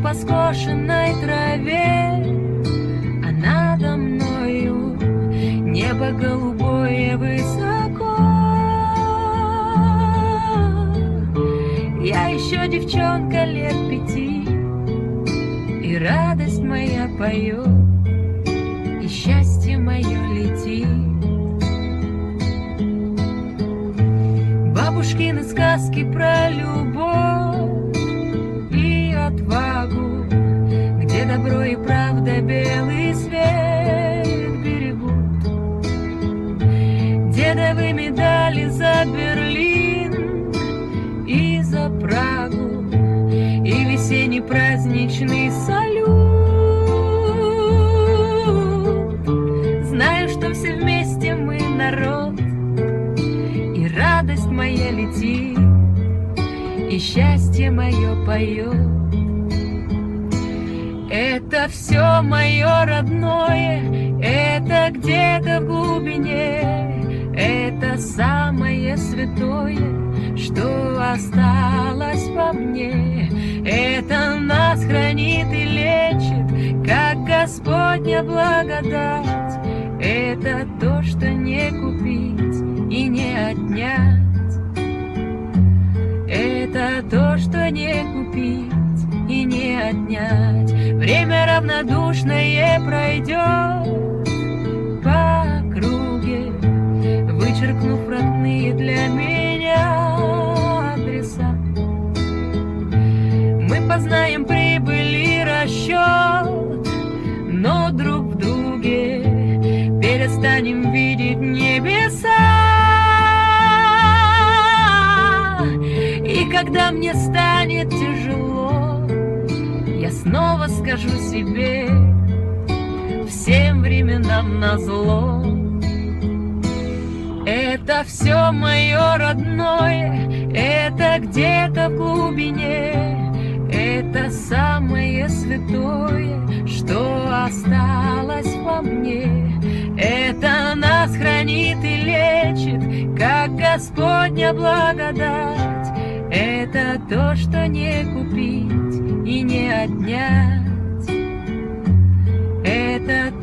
иду по скошенной траве, а надо мною небо голубое высоко. Я еще девчонка лет 5, и радость моя поет, и счастье мое летит. Бабушкины сказки про любовь и отвагу, где добро и правда белый свет берегут. Дедовы медали за Берлин и за Прагу, и весенний праздничный салют. Знаю, что все вместе мы народ, радость моя летит, и счастье мое поет. Это все мое родное, это где-то в глубине, это самое святое, что осталось во мне. Это нас хранит и лечит, как Господня благодать. Это то, что не купить и не отнять. Это то, что не купить и не отнять. Время равнодушное пройдет по круге, вычеркнув родные для меня адреса. Мы познаем прибыль и расчет, но друг в друге перестанем видеть небеса. И когда мне станет тяжело, я снова скажу себе: всем временам назло. Это все мое родное, это где-то в глубине, это самое святое, что осталось во мне. Это нас хранит и лечит, как Господня благодать. Это то, что не купить и не отнять. Это